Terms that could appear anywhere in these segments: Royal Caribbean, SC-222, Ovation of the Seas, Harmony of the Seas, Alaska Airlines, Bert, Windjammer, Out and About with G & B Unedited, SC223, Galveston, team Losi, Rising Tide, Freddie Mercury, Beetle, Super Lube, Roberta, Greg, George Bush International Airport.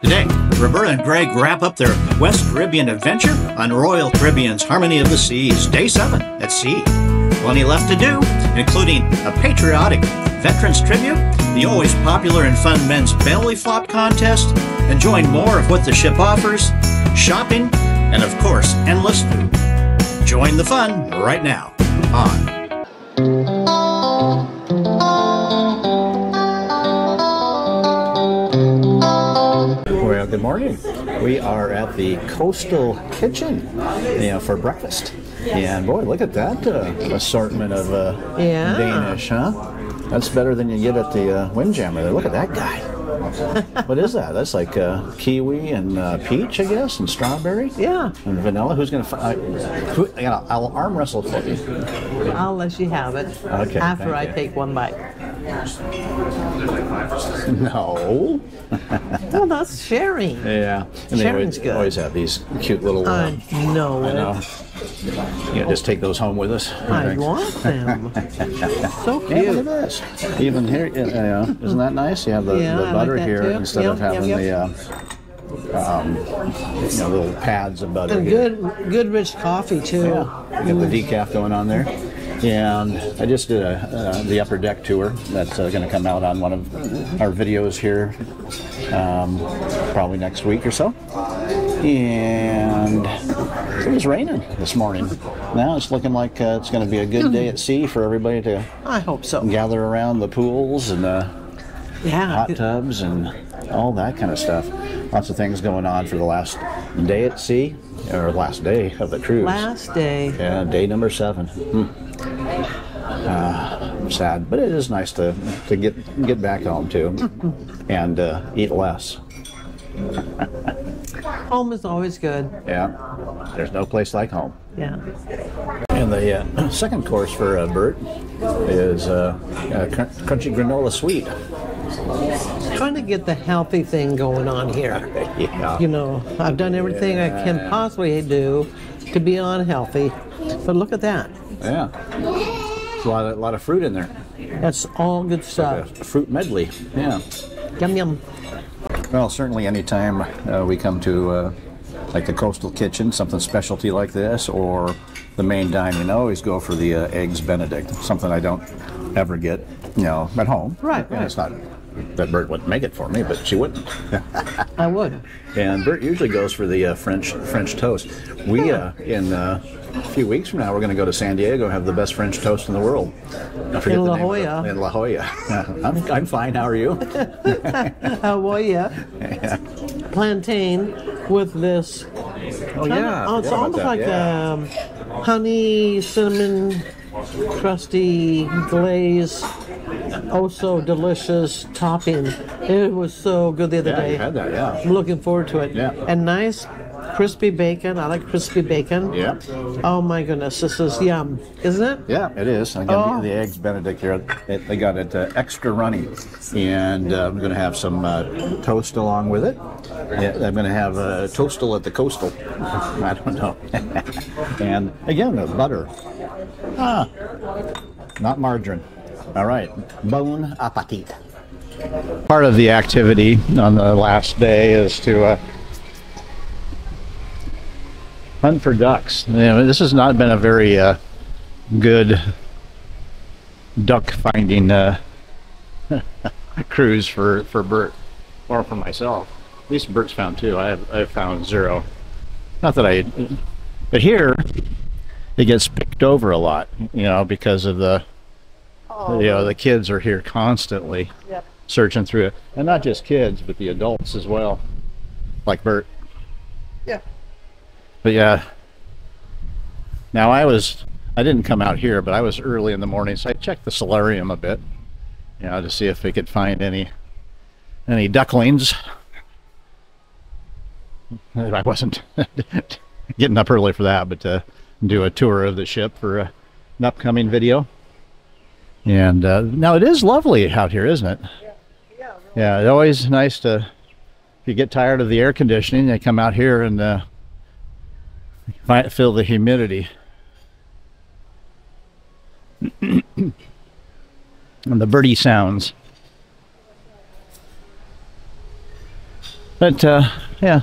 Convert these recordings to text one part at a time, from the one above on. Today, Roberta and Greg wrap up their West Caribbean adventure on Royal Caribbean's Harmony of the Seas, Day 7 at sea. Plenty left to do, including a patriotic veterans tribute, the always popular and fun men's belly flop contest, enjoying more of what the ship offers, shopping, and of course, endless food. Join the fun right now on Good morning. We are at the Coastal Kitchen, for breakfast. And boy, look at that assortment of Danish, huh? That's better than you get at the Windjammer there. Look at that guy. What is that? That's like kiwi and peach, I guess, and strawberry. Yeah. And vanilla. Who's going to find? I'll arm wrestle for you. I'll let you have it. Okay. After I take one bite. No. Well, that's sharing. Yeah. And sharing's good. Always have these cute little ones. I know. You know, just take those home with us. I want them. So cute. Yeah, look at this. Even here, isn't that nice? You have the butter like here too. Instead of having the little pads of butter. And good rich coffee too. Yeah. You got the decaf going on there. And I just did the upper deck tour that's going to come out on one of our videos here, probably next week or so. And it was raining this morning. Now it's looking like it's going to be a good day at sea for everybody to. I hope so. Gather around the pools and hot tubs and all that kind of stuff. Lots of things going on for the last day at sea, or last day of the cruise. Last day. Yeah, day number 7. Sad, but it is nice to get back home too, and eat less. Home is always good. Yeah, there's no place like home. Yeah. And the second course for Bert is crunchy granola sweet. Trying to get the healthy thing going on here. Yeah. You know, I've done everything I can possibly do to be unhealthy, but look at that. Yeah. There's a lot of fruit in there. That's all good stuff. Like a fruit medley. Yeah. Yum yum. Well, certainly anytime we come to like the Coastal Kitchen, something specialty like this, or the main dine, you know, always go for the Eggs Benedict, something I don't ever get, you know, at home. Right, right. It's not that Bert wouldn't make it for me, but she wouldn't. I would. And Bert usually goes for the French toast. We, in a few weeks from now, we're going to go to San Diego, have the best French toast in the world. I forget the name of it. In La Jolla. I'm fine. How are you? How are you? Plantain with this. Oh, yeah. Oh, it's almost like honey, cinnamon, crusty glaze. Oh, so delicious topping. It was so good the other day. You had that, I'm looking forward to it. Yeah. And nice crispy bacon. I like crispy bacon. Yeah. Oh my goodness, this is yum, isn't it? Yeah, it is. Again, the Eggs Benedict here, they got it extra runny. And I'm going to have some toast along with it. Yeah, I'm going to have a toastal at the coastal. I don't know. And again, the butter. Ah, not margarine. All right, bon appetit. Part of the activity on the last day is to hunt for ducks. You know, this has not been a very good duck finding cruise for Bert or for myself. At least Bert's found 2. I've found 0. Not that I, but here it gets picked over a lot, you know, because of the. You know, the kids are here constantly searching through it. And not just kids, but the adults as well, like Bert. Yeah. But yeah, now I didn't come out here, but I was early in the morning, so I checked the solarium a bit, you know, to see if we could find any ducklings. I wasn't getting up early for that, but to do a tour of the ship for an upcoming video. And now it is lovely out here, isn't it? Yeah, really. Yeah, it's always nice to, if you get tired of the air conditioning, they come out here and might feel the humidity. And the birdie sounds. But yeah, I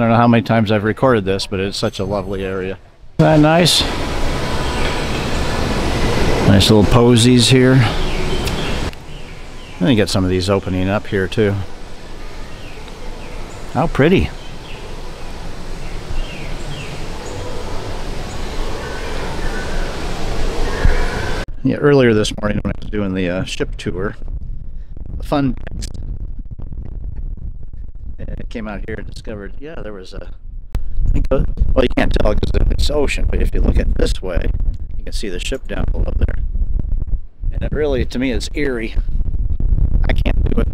don't know how many times I've recorded this, but it's such a lovely area. Isn't that nice? Nice little posies here. Let me get some of these opening up here too. How pretty. Yeah, earlier this morning when I was doing the ship tour, the fun decks, I came out here and discovered, yeah, there was a, I think, well, you can't tell because it's ocean, but if you look at this way, you can see the ship down below there. And it really, to me, it's eerie. I can't do it.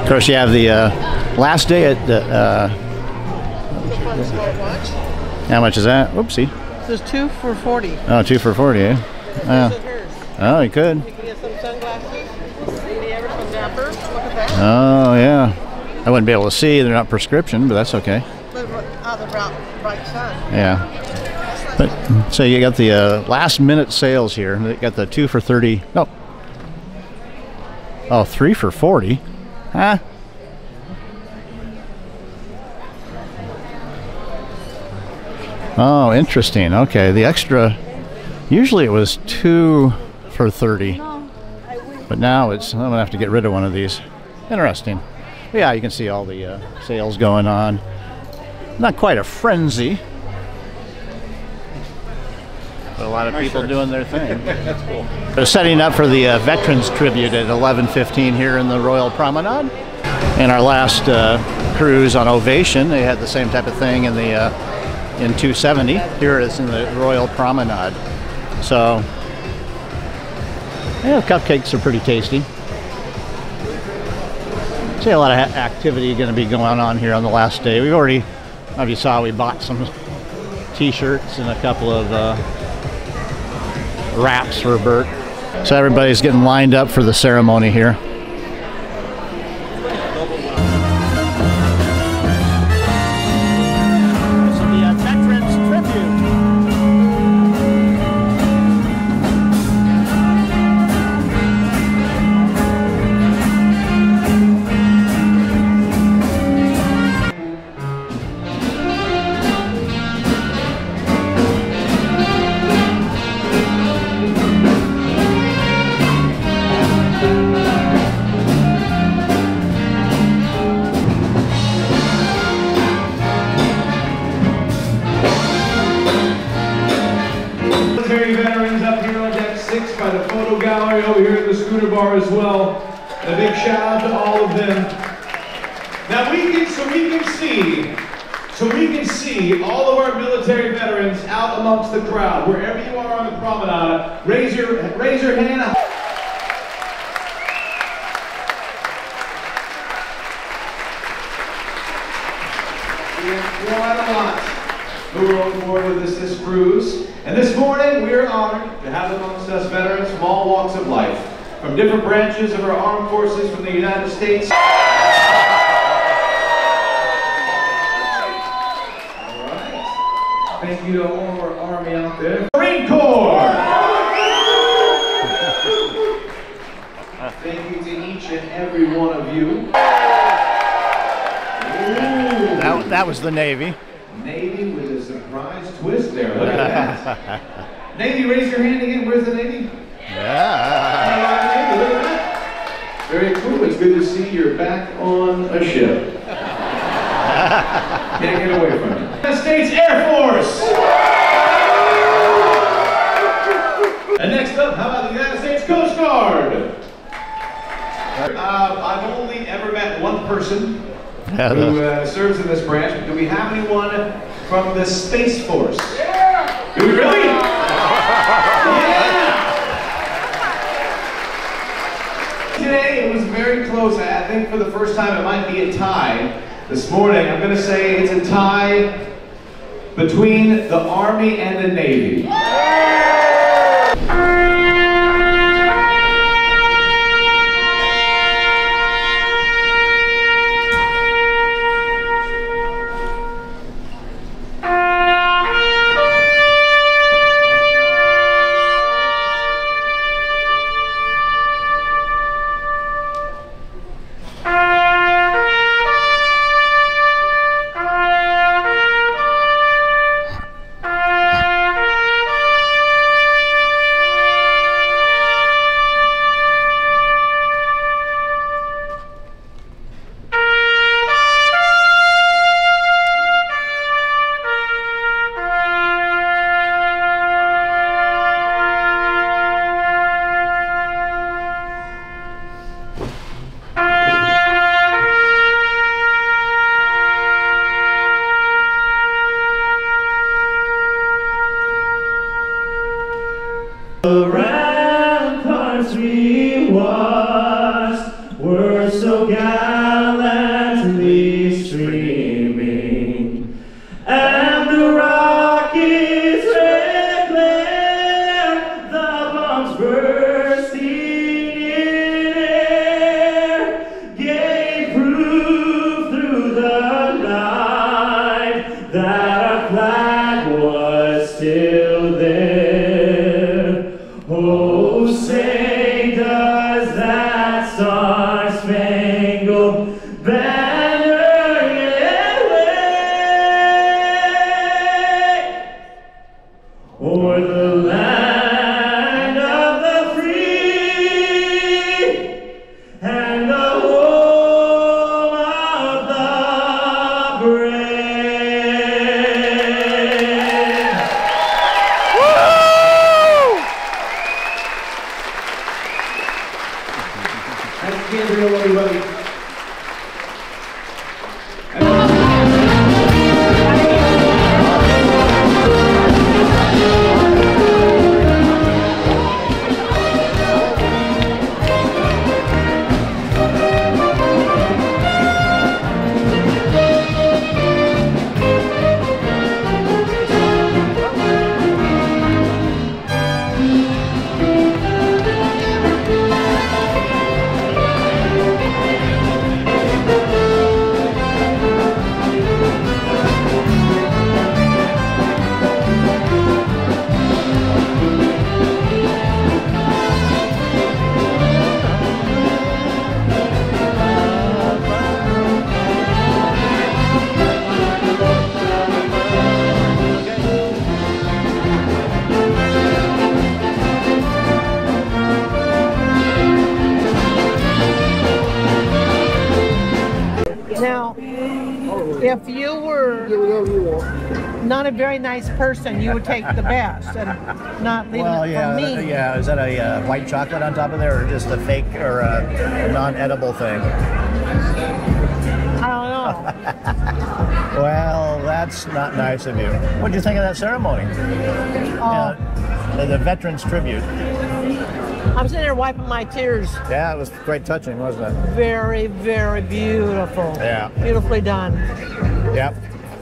Of course, you have the last day at the. How much is that? Whoopsie. This is 2 for $40. Oh, 2 for $40, eh? Oh, you could. You can get some sunglasses. Some dappers. Look at that. Oh, yeah. I wouldn't be able to see. They're not prescription, but that's okay. But on the bright side. Yeah. But, so you got the last minute sales here. You got the 2 for $30. No. Oh, 3 for $40. Huh? Oh, interesting. Okay, the extra. Usually it was 2 for $30, but now it's. I'm gonna have to get rid of one of these. Interesting. Yeah, you can see all the sales going on. Not quite a frenzy, but a lot of people doing their thing. That's cool. They're setting up for the Veterans Tribute at 11:15 here in the Royal Promenade. And our last cruise on Ovation, they had the same type of thing in the in 270. Here it is in the Royal Promenade. So, yeah, cupcakes are pretty tasty. See, a lot of activity going to be going on here on the last day. We've already, as you saw, we bought some T-shirts and a couple of wraps for Bert. So everybody's getting lined up for the ceremony here. As well, a big shout out to all of them. Now so we can see all of our military veterans out amongst the crowd, wherever you are on the promenade. Raise your hand up. We have quite a lot who are on board with us this cruise, and this morning we are honored to have amongst us veterans from all walks of life, from different branches of our armed forces, from the United States. All right. Thank you to all our Army out there. Marine Corps! Thank you to each and every one of you. That was the Navy. Navy with a surprise twist there. Look at that. Navy, raise your hand again. Where's the Navy? Yeah. Very cool. It's good to see you're back on a ship. Can't get away from it. United States Air Force! And next up, how about the United States Coast Guard? I've only ever met one person who serves in this branch, but do we have anyone from the Space Force? Yeah! Do we really? Yeah! Today, it was very close. I think for the first time it might be a tie. This morning, I'm going to say it's a tie between the Army and the Navy. The ramparts we watched were so gallantly streaming, and the rockets red glare, the bombs bursting in air, gave proof through the night that our flag was still there. Oh, say does that star-spangled banner yet wave o'er the land of the free and the home of the brave? Thanks again for everybody. Now, if you were not a very nice person, you would take the best and not leave it for me. Yeah, is that a white chocolate on top of there, or just a fake or a non-edible thing? I don't know. Well, that's not nice of you. What did you think of that ceremony? The Veterans Tribute. I'm sitting there wiping my tears. Yeah, it was quite touching, wasn't it? Very, very beautiful. Yeah. Beautifully done. Yep.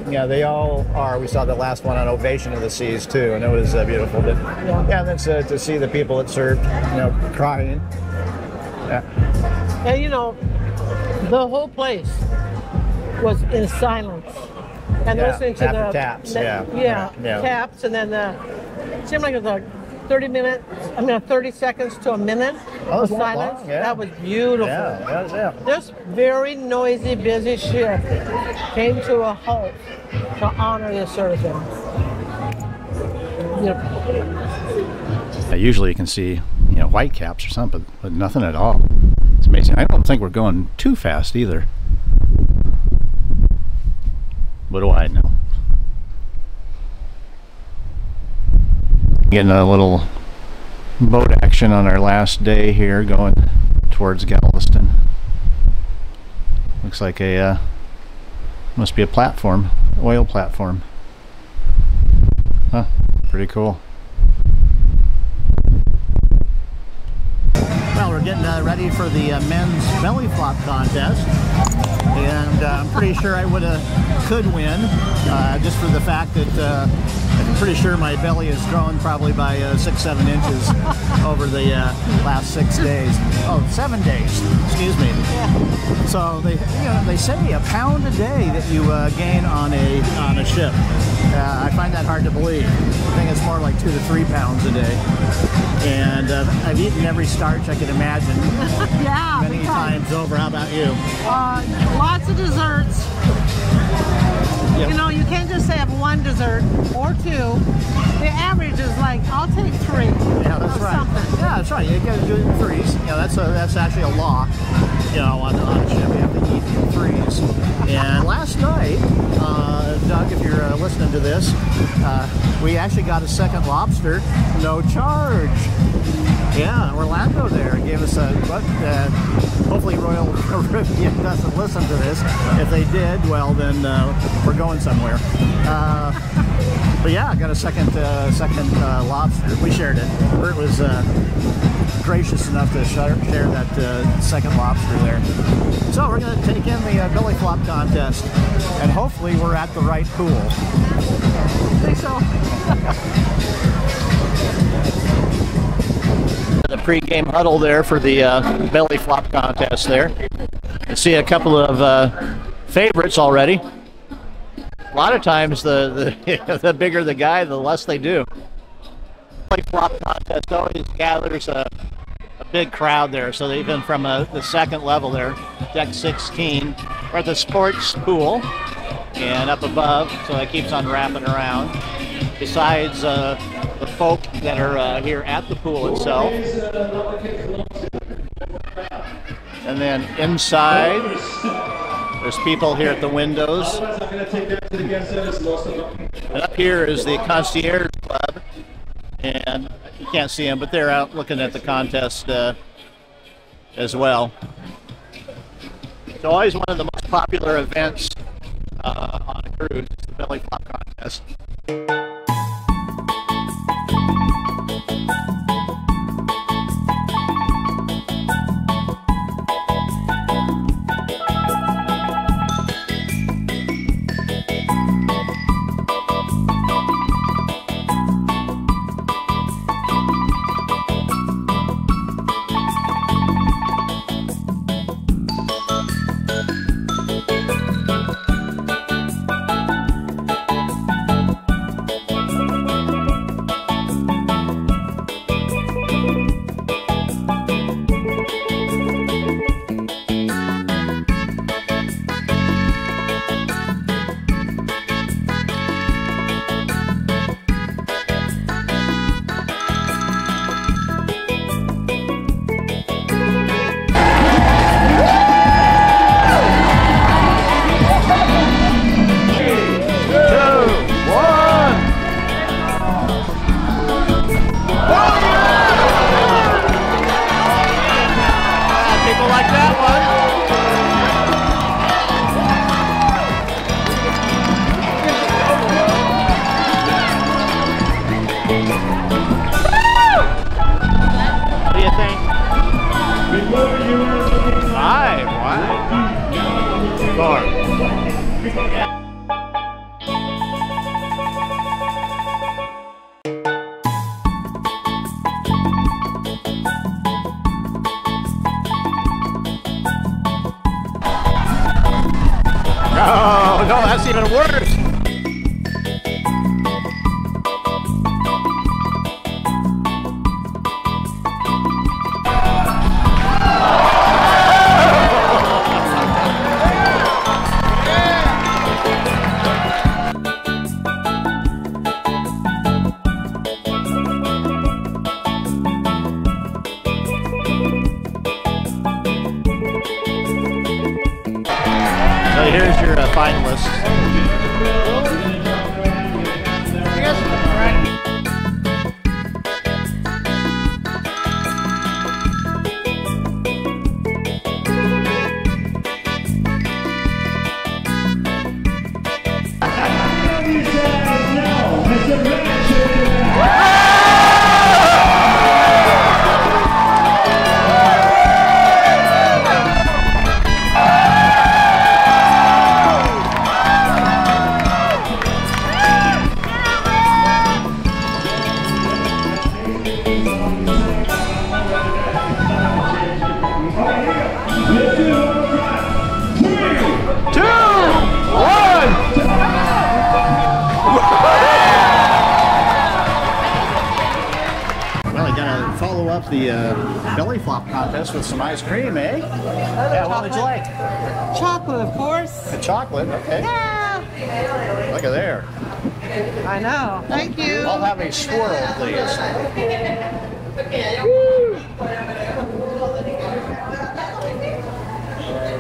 Yeah, they all are. We saw the last one on Ovation of the Seas, too, and it was beautiful. But, yeah, and that's to see the people that served, crying. Yeah. And, the whole place was in silence. And listening to the taps. Taps, and then it seemed like it was like 30 seconds to a minute of silence. Long, yeah. That was beautiful. Yeah. This very noisy, busy ship came to a halt to honor the surgeon. Beautiful. Usually you can see, white caps or something, but nothing at all. It's amazing. I don't think we're going too fast either. What do I know? Getting a little boat action on our last day here, going towards Galveston. Looks like a must be a platform, oil platform. Huh? Pretty cool. getting ready for the men's belly flop contest, and I'm pretty sure I could win, just for the fact that I'm pretty sure my belly has grown probably by 6-7 inches over the last 6 days. Oh, 7 days, excuse me. Yeah. So they say a pound a day that you gain on a ship. I find that hard to believe. I think it's more like 2 to 3 pounds a day. And I've eaten every starch I can imagine. Yeah, many times over. How about you? Lots of desserts. Yep. You know, you can't just have one dessert or two. The average is like, I'll take three. Yeah, that's right. Something. Yeah, that's right. You got to do it in threes. You know, that's actually a law. You know, on a ship, you have to eat in threes. And last night, Doug, if you're listening to this, we actually got a second lobster, no charge. Yeah, Orlando there gave us a. Hopefully, Royal Caribbean doesn't listen to this. If they did, well, then we're going somewhere. But yeah, I got a second lobster. We shared it. Bert was gracious enough to share that second lobster there. So we're going to take in the belly flop contest, and hopefully, we're at the right pool. I think so. The pre-game huddle there for the belly flop contest there. I see a couple of favorites already. A lot of times the bigger the guy, the less they do. Belly flop contest always gathers a big crowd there. So even from the second level there, deck 16, we're at the sports pool and up above, so that keeps on wrapping around. Besides the folk that are here at the pool itself. And then inside, there's people here at the windows. And up here is the concierge club. And you can't see them, but they're out looking at the contest as well. It's always one of the most popular events on a cruise, the belly flop contest. up the belly flop contest with some ice cream, eh? Yeah, what would you like? Chocolate, of course. A chocolate, okay. Yeah. Look at there. I know. Thank you. I'll have a swirl, please. Woo.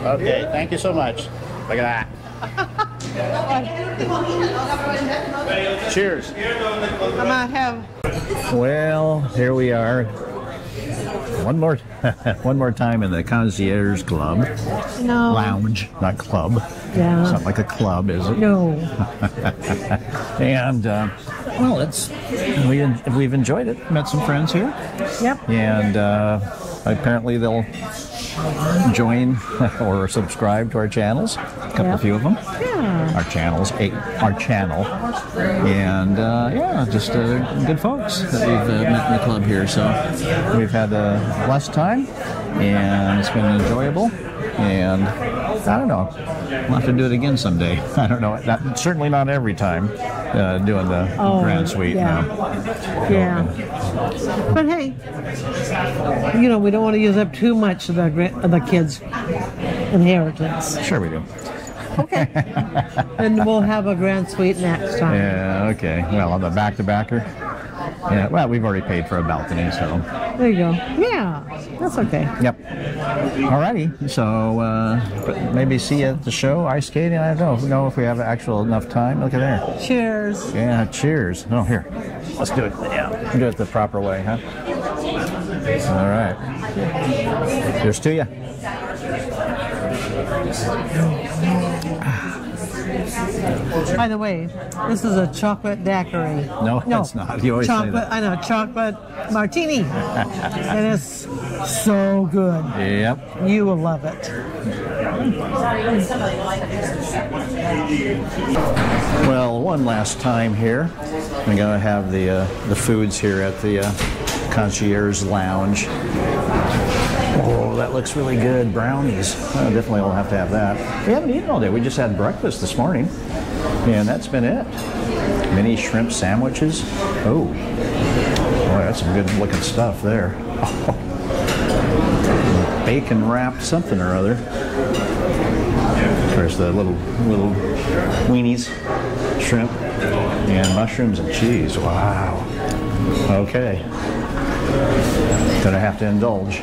Okay, thank you so much. Look at that. Cheers. I might have. Well, here we are. One more time in the concierge club. No. Lounge, not club. Yeah. It's not like a club, is it? No. And well, we've enjoyed it. Met some friends here. Yep. And apparently they'll join or subscribe to our channels. A few of them. Yeah. Our channels, our channel, and yeah, just good folks that we've met in the club here. So we've had a blessed time, and it's been enjoyable. And I don't know, we'll have to do it again someday. I don't know, certainly not every time doing the Grand Suite. Yeah. Now. Yeah. But hey, you know, we don't want to use up too much of the kids' inheritance. Sure we do. Okay. And we'll have a Grand Suite next time. Yeah, okay. Well, on the back-to-backer. Yeah, well, we've already paid for a balcony, so. There you go. Yeah, that's okay. Yep. Alrighty, so maybe see you at the show, ice skating. I don't know if we have actual enough time. Look at there. Cheers. Yeah, cheers. Oh, here. Let's do it. Yeah, do it the proper way, huh? Alright. Cheers to you. By the way, this is a chocolate daiquiri. No, it's not. You always chocolate, say that. I know, chocolate martini. And it's so good. Yep. You will love it. Well, one last time here. I'm going to have the foods here at the concierge lounge. Oh, that looks really good. Brownies. Oh, definitely we'll have to have that. We haven't eaten all day. We just had breakfast this morning. And that's been it. Mini shrimp sandwiches. Oh, boy, that's some good looking stuff there. Oh. Bacon wrapped something or other. There's the little weenies, shrimp, and mushrooms and cheese. Wow. Okay. Gonna have to indulge.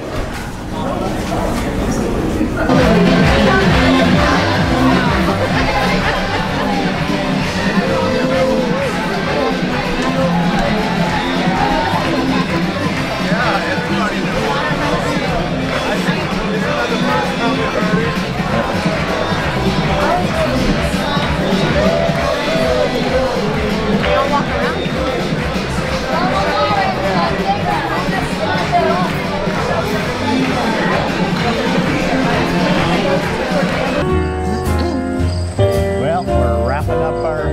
Well, we're wrapping up our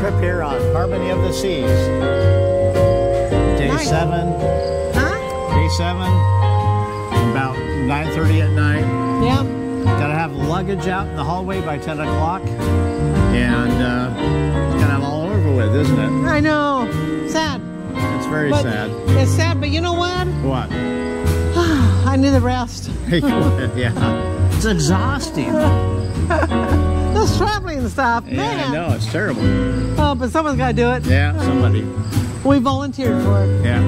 trip here on Harmony of the Seas. Day seven. Huh? Day seven. About 9:30 at night. Yep. Gotta have luggage out in the hallway by 10 o'clock. And it's kind of all over with, isn't it? I know. Sad. It's very sad. It's sad, but you know what? What? I need the rest. Yeah. It's exhausting. This traveling and stuff, yeah, man. I know, it's terrible. Oh, but someone's got to do it. Yeah, somebody. We volunteered for it. Yeah.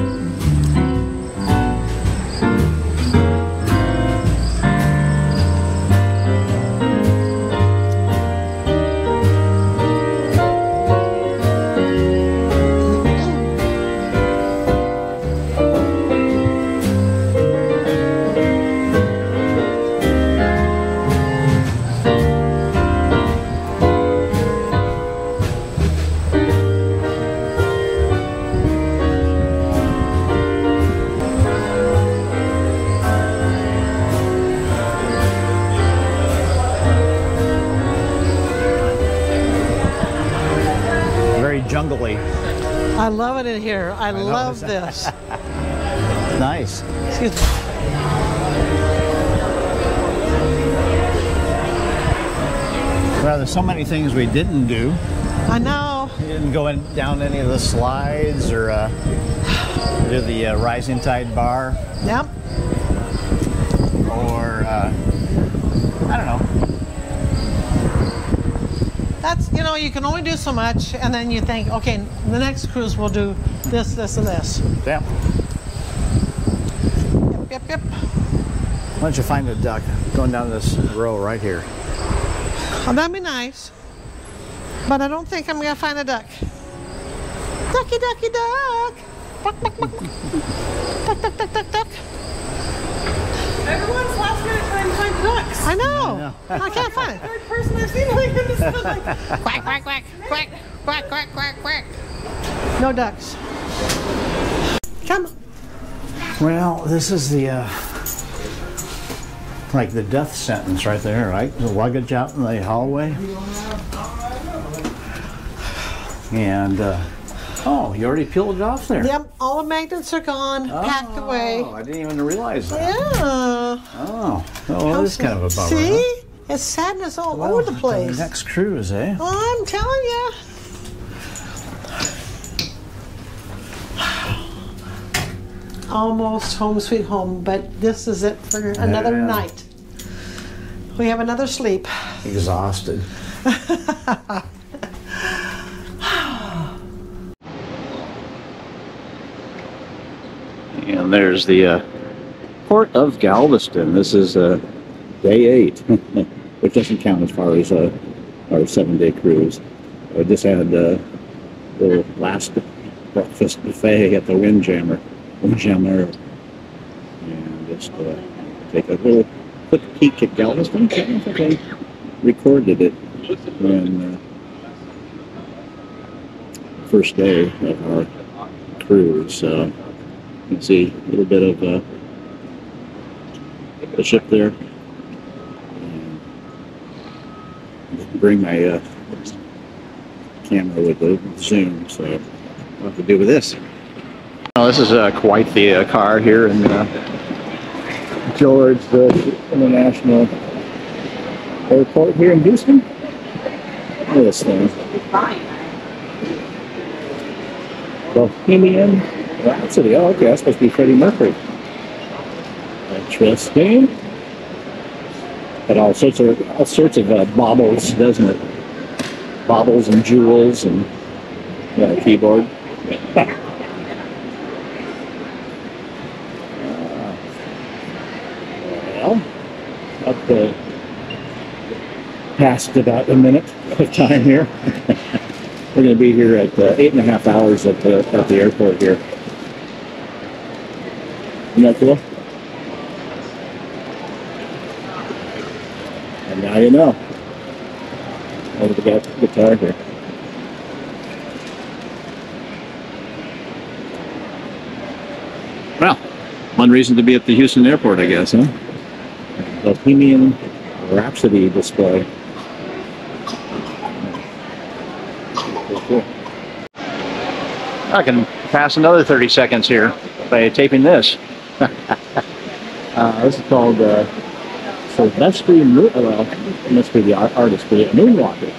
Jungly. I love it in here. I love this. Nice. Excuse me. Well, there's so many things we didn't do. I know. We didn't go down any of the slides or do the Rising Tide bar. Yep. Or I don't know. That's, you know, you can only do so much, and then you think, okay, the next cruise we'll do this, this, and this. Yeah. Yep, yep, yep. Why don't you find a duck going down this row right here? Oh, that'd be nice. But I don't think I'm gonna find a duck. Ducky, ducky, duck. Duck, duck, duck. Duck, duck, duck, duck, duck. Everyone's last minute trying to find the ducks. I know. I can't find it. Third person I've seen like this. Quack, quack, quack, quack, quack, quack, quack, quack. No ducks. Come. Well, this is the like the death sentence right there, right? The luggage out in the hallway. And oh, you already peeled it off there. Yep, all the magnets are gone, packed away. Oh, I didn't even realize that. Yeah. Oh, well, this is kind of a bummer. See? Huh? It's sadness all over the place. The next cruise, eh? Oh, I'm telling you. Almost home sweet home, but this is it for another night. We have another sleep. Exhausted. And there's the Port of Galveston. This is day 8, which doesn't count as far as our 7-day cruise. I just had a little last breakfast buffet at the Windjammer. And just take a little quick peek at Galveston. I don't think I recorded it when first day of our cruise. You can see a little bit of the ship there. And bring my camera with the zoom, so what to do with this. Well, this is quite the car here in George Bush International Airport here in Houston. Look at this thing. Bohemian Rhapsody. Oh, okay, that's supposed to be Freddie Mercury. Interesting. But all sorts of baubles, doesn't it? Baubles and jewels and keyboard. Up past about a minute of time here. We're going to be here at 8.5 hours at the airport here. Isn't that cool? And now you know. Over the guitar here. Well, one reason to be at the Houston airport, I guess, huh? Bohemian Rhapsody display. Cool. I can pass another 30 seconds here by taping this. This is called Sylvester, well, it must be the artist, but Moonwalker.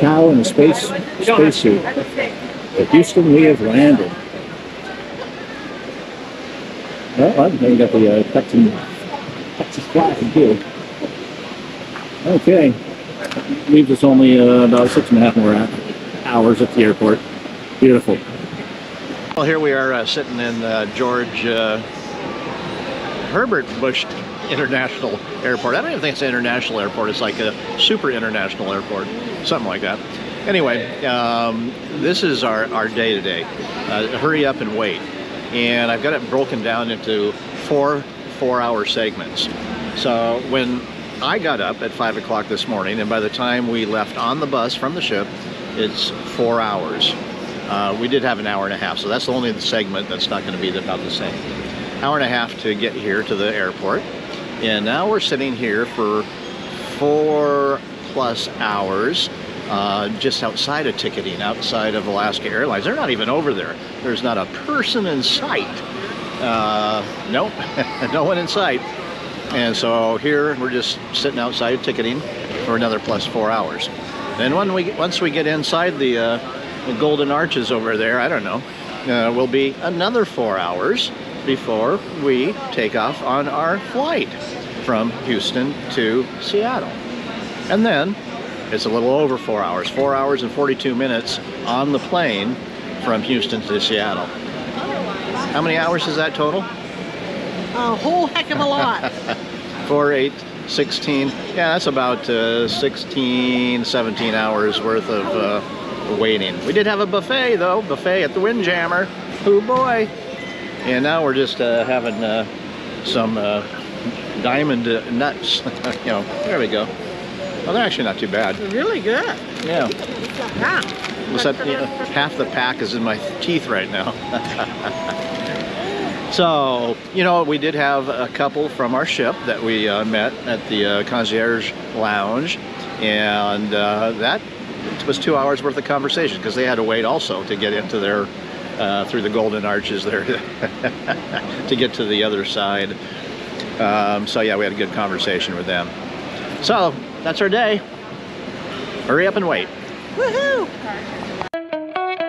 Cow in a spacesuit. At Houston, we have landed. Well, now you got the Texas flag too. Okay, leaves us only about 6.5 more hours at the airport. Beautiful. Well, here we are sitting in George Herbert Bush International Airport. I don't even think it's an international airport. It's like a super international airport, something like that. Anyway, this is our day today. Hurry up and wait. And I've got it broken down into four-hour segments. So when I got up at 5 o'clock this morning, and by the time we left on the bus from the ship, it's 4 hours. We did have an hour and a half, so that's only the segment that's not going to be about the same. Hour and a half to get here to the airport. And now we're sitting here for 4+ hours. Just outside of ticketing, outside of Alaska Airlines. They're not even over there. There's not a person in sight. Nope, no one in sight. And so here we're just sitting outside of ticketing for another +4 hours. Then once we get inside the Golden Arches over there, I don't know, will be another 4 hours before we take off on our flight from Houston to Seattle. And then it's a little over 4 hours, 4 hours and 42 minutes on the plane from Houston to Seattle. How many hours is that total? A whole heck of a lot. 4, 8, 16, yeah, that's about 16, 17 hours worth of waiting. We did have a buffet though, buffet at the Windjammer, oh boy. And now we're just having some diamond nuts, you know, there we go. Well, they're actually not too bad. They're really good. Yeah. Except, you know, half the pack is in my teeth right now. So, you know, we did have a couple from our ship that we met at the concierge lounge, and that was 2 hours worth of conversation because they had to wait also to get into their through the golden arches there to get to the other side. So yeah, we had a good conversation with them. So that's our day. Hurry up and wait. Woohoo!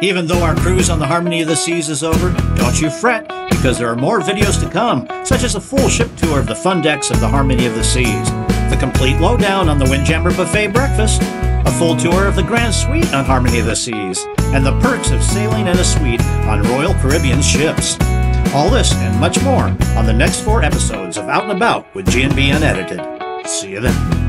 Even though our cruise on the Harmony of the Seas is over, don't you fret, because there are more videos to come, such as a full ship tour of the fun decks of the Harmony of the Seas, the complete lowdown on the Windjammer buffet breakfast, a full tour of the Grand Suite on Harmony of the Seas, and the perks of sailing in a suite on Royal Caribbean ships. All this and much more on the next 4 episodes of Out and About with GNBN Edited. See you then.